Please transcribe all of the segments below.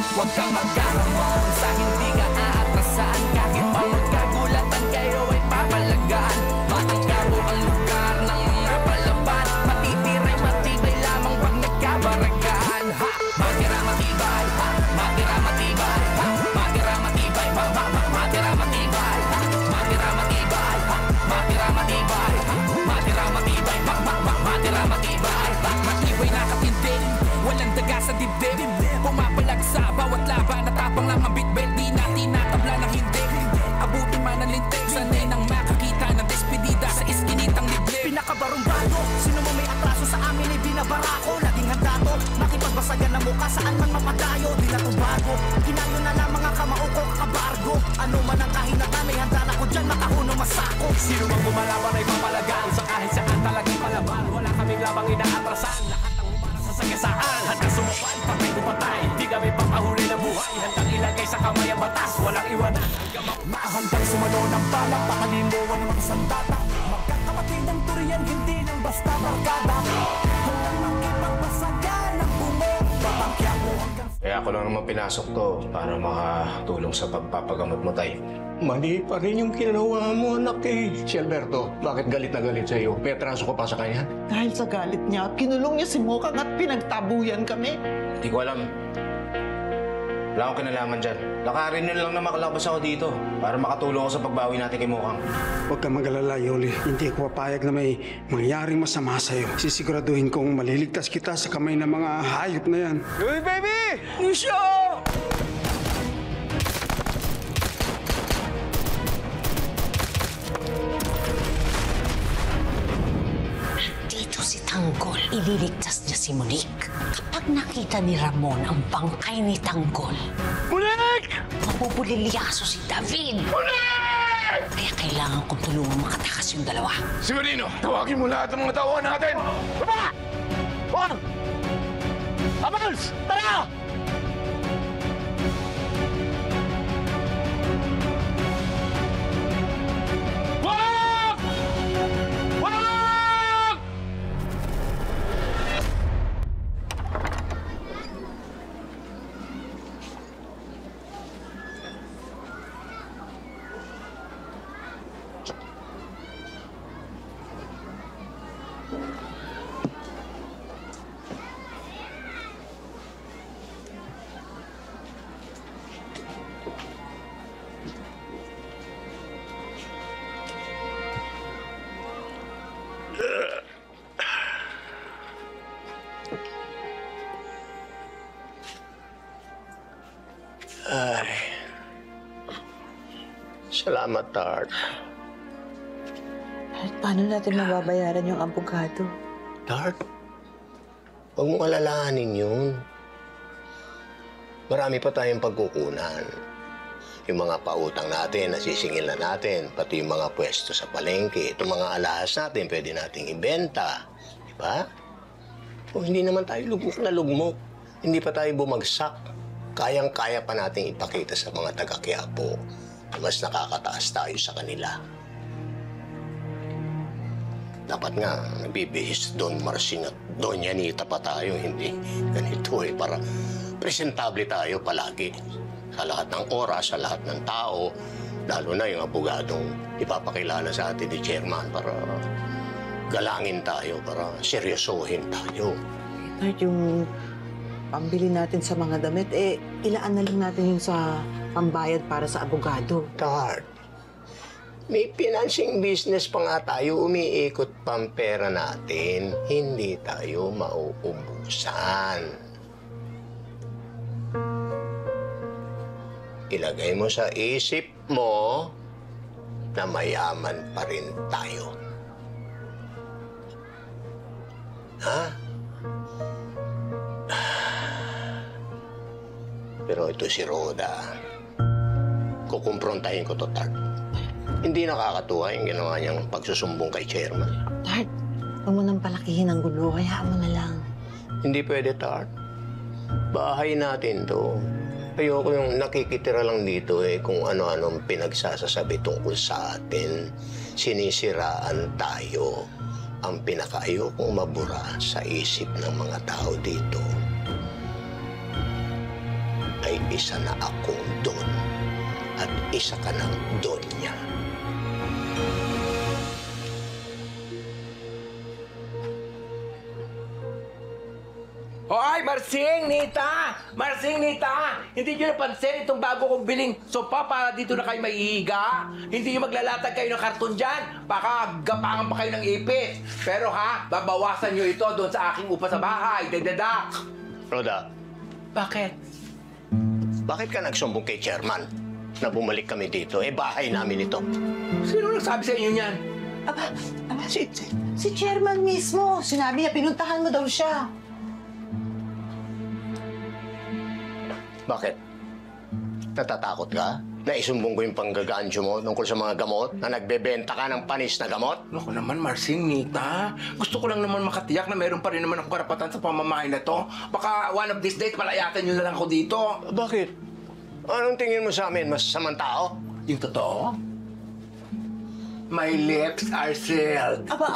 Huwag kang magkaramon sa hindi nga aatasan. Kahit pa magkagulatan kayo ay papalagaan. Maangkaro ang lugar ng mga palaban. Matitiray matibay lamang pag nagkabaragaan. Ha! Matira matibay! Ha! Matira matibay! Ha! Matira matibay! Ha! Matira matibay! Ha! Matira matibay! Ha! Matira matibay! Ha! Matira matibay! Ha! Matira matibay! Ha! Matibay na katindig, walang daga sa dibdib. Pumapalag sa bawat laban, natapang lang ang bitbit. Di natin natabla ng hindi, abutin man ang lintik. Sanay nang makakita ng despedida sa iskinitang liblib. Pinakabarong bago, sino mo may atraso sa amin ay binabarako. Laging handato, makipagbasagan ng mukha saan man mapadayo. Di na to bago, kinayo na lang mga kamao ko kakabargo. Ano man ang kahinatan ay handa na ko dyan, makahuno masako. Sino mang bumalaban ay papalagaan, sa kahit saan talagang palaban. Wala kaming labang inaatrasan, lahat ang humara sa sagasaan. Handang sumupan, patay kupatay, di kami papahuli ng buhay. Handang ilagay sa kamay ang batas, walang iwanan hanggang mauna. Handang sumalo ng bala, pakalimuan ng mga sandata. Magkakapatid ang turian, hindi lang basta barkada. Handang magkipagbasagan ang bumo, papangkya mo hanggang... Kaya ako lang naman pinasok to para makatulong sa pagpapagamot mo, Tay. Mali pa rin yung kinawa mo, anak eh. Si Alberto, bakit galit na galit sa'yo? May atraso ko pa sa kanya? Dahil sa galit niya, kinulong niya si Mokang at pinagtabuyan kami. Hindi ko alam. Wala akong kinalaman dyan. Lakarin nyo lang na makalabas ako dito para makatulong ako sa pagbawi natin kay Mokang. Huwag kang mag-alala, Yoli. Hindi ako papayag na may mangyaring masama sa'yo. Sisiguraduhin kong maliligtas kita sa kamay ng mga hayop na yan. Yoli, baby! Lucio! Tanggol, ililigtas niya si Monique. Kapag nakita ni Ramon ang bangkay ni Tanggol, Monique! Mapupulilyaso si David! Monique! Kaya kailangan kong tulungan makatakas yung dalawa. Sigurino, tawagin mo lahat ng mga tauhan natin! Baba! Juan! Amals! Tara! Salamat, Tart. Tart, paano natin mababayaran yung abogado? Tart, huwag mong alalahanin yun. Marami pa tayong pagkukunan. Yung mga pautang natin, nasisingil na natin, pati yung mga pwesto sa palengke, itong mga alahas natin, pwede nating ibenta. Diba? Kung hindi naman tayo lugmok na lugmok, hindi pa tayo bumagsak, kayang-kaya pa nating ipakita sa mga taga-Quiapo. Mas nakakataas tayo sa kanila. Dapat nga, nabibihis Don Marcin at Don Yanita pa tayo, hindi ganito eh, para presentable tayo palagi. Sa lahat ng oras, sa lahat ng tao, lalo na yung abogadong ipapakilala sa atin ni Chairman para galangin tayo, para seryosohin tayo. At yung pambili natin sa mga damit, eh, ilaan na lang natin yung sa... pambayad para sa abogado. Tart, may financing business pa nga tayo, umiikot pang pera natin. Hindi tayo mauubusan. Ilagay mo sa isip mo na mayaman pa rin tayo. Ha? Pero ito si Roda. Kukumprontahin ko to, Tart. Hindi nakakatuwa yung ginawa niyang pagsusumbong kay Chairman. Tart, huwag mo nang palakihin ang gulo, kaya mo na lang. Hindi pwede, Tart. Bahay natin to. Ayoko yung nakikitira lang dito eh kung ano-anong pinagsasasabi tungkol sa atin. Sinisiraan tayo. Ang pinakaayokong mabura sa isip ng mga tao dito ay isa na ako doon at isa ka ng doon niya. Hoy, Marsing, Nita! Marsing, Nita! Hindi nyo napansin itong bago kong biling sopa para dito na kayo maiiga? Hindi nyo maglalatag kayo ng karton dyan? Baka gapangan pa kayo ng ipit. Pero ha, babawasan nyo ito doon sa aking upa sa bahay. Dadadak! Roda. Bakit? Bakit ka nagsumbong kay Chairman na bumalik kami dito? Eh, bahay namin ito. Sino nagsabi sa inyo yan? Aba, si Chairman mismo. Sinabi niya, pinuntahan mo daw siya. Bakit? Natatakot ka? Naisumbong ko yung panggagansyo mo tungkol sa mga gamot na nagbebenta ka ng panis na gamot? Naku naman, Marsing, Nita. Gusto ko lang naman makatiyak na meron pa rin naman akong karapatan sa pamamahay na to. Baka one of these days, palayatan nyo na lang ko dito. Bakit? Anong tingin mo sa amin? Masasamang tao? Yung totoo? My lips are sealed. Aba.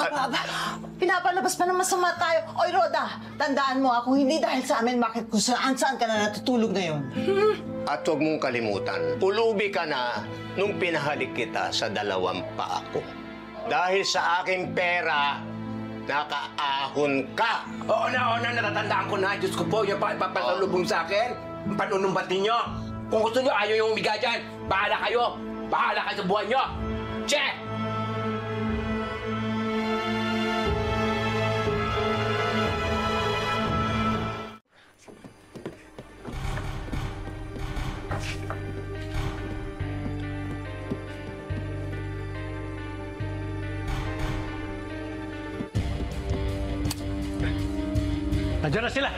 Pinapalabas pa ng masama tayo. Oy, Roda, tandaan mo ako, hindi dahil sa amin, bakit kung saan-saan ka na natutulog ngayon. At huwag mong kalimutan, pulubi ka na nung pinahalik kita sa dalawang paa ko. Dahil sa aking pera, nakaahon ka. Oo na, natatandaan ko na. Diyos ko po, yung papasalubong sa akin, panunumbat ninyo. Kung gusto nyo, ayaw yung umiga dyan. Bahala kayo. Bahala kayo sa buwan nyo. Check! Nandiyan na sila!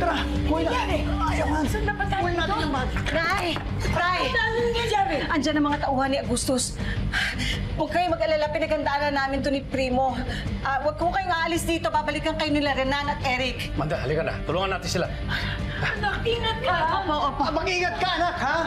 Tara! Huwag na! Saan na pasahin doon? Huwag natin ang bag! Pray! Andiyan ang mga tauhan ni Agustus. Huwag kayo mag-alala, pinagandaan na namin to ni Primo. Huwag ko kayong aalis dito, babalikan kayo nila Renan at Eric. Manda, halika na. Tulungan natin sila. Anak, ingat ka! Mag-ingat ka, anak, ha?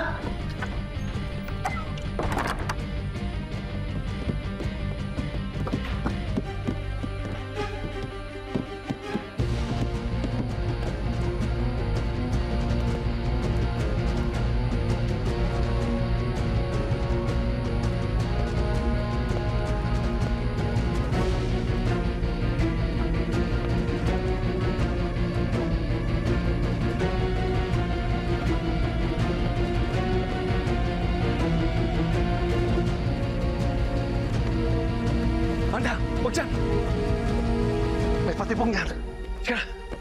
Pa?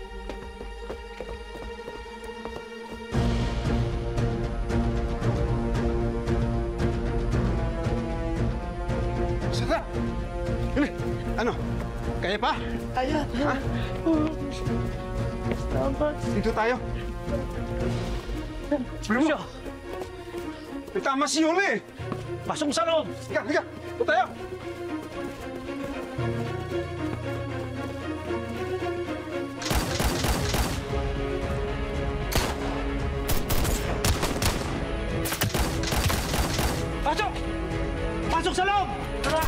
Ayan. Ha? Dito tayo. Primo! May tama si Yoli! Pasok sa loob! Higa! Dito tayo! Pasok! Pasok sa loob! Tara!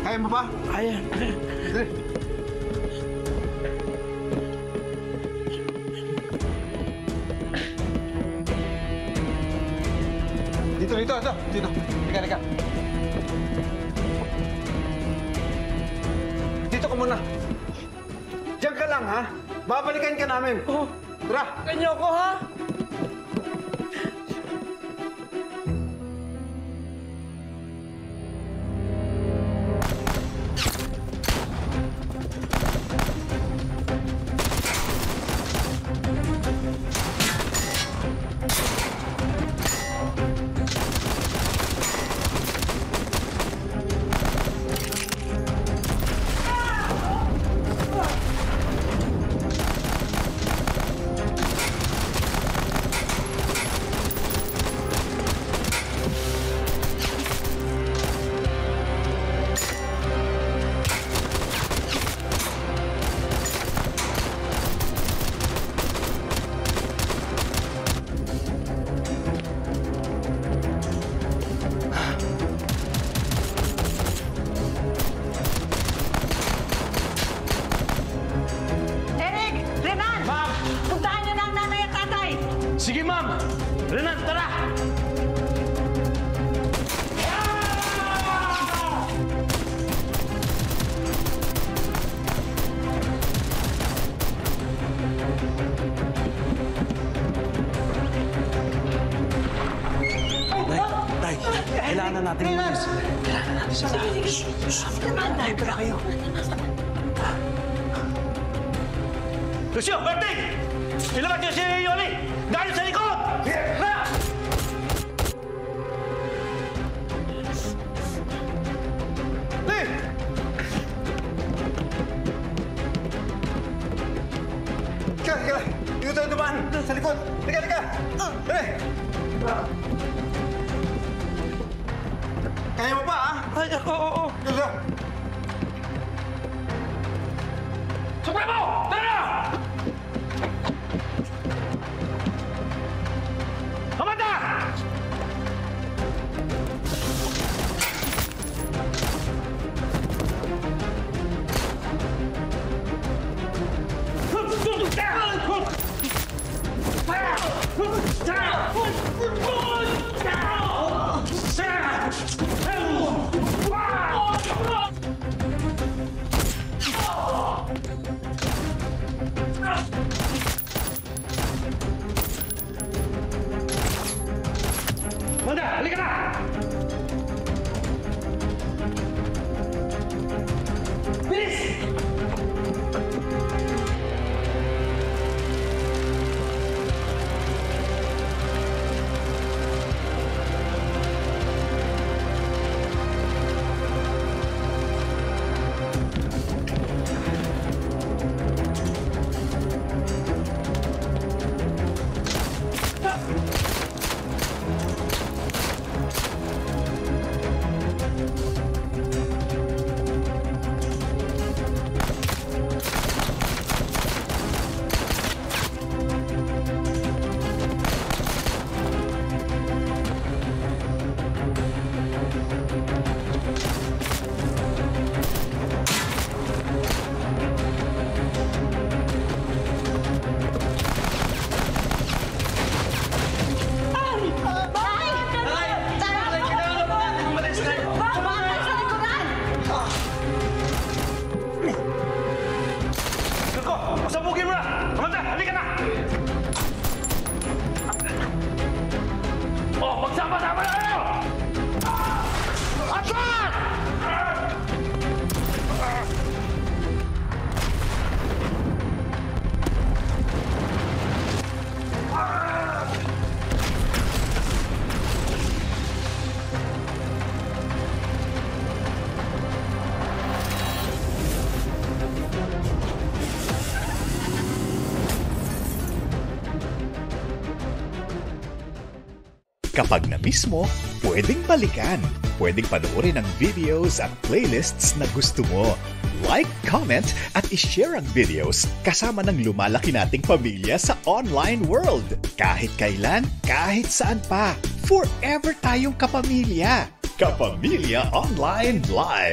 Kaya mo ba? Kaya. Dito. Liga. Dito ka muna. Diyan ka lang, ha? Babalikan ka namin. Oo. Tara. Kanyo ko, ha? Kailangan natin yung news. Kailangan natin sa lahat. Ay, pala kayo. Lucio, Berting! Ilabas niyo si Yoli! Dahil sa likod! Ha! Dito tayo dumaan, doon sa likod. Teka, teka! Dali! Kaya mo pa, ha? Ay, ako, oo. Dito! Supremo! Dali na! Amanda! Amanda, halika na! Bilis! Kapag na-miss mo, pwedeng balikan. Pwedeng panoorin ang videos at playlists na gusto mo. Like, comment, at ishare ang videos kasama ng lumalaki nating pamilya sa online world. Kahit kailan, kahit saan pa, forever tayong kapamilya. Kapamilya Online Live!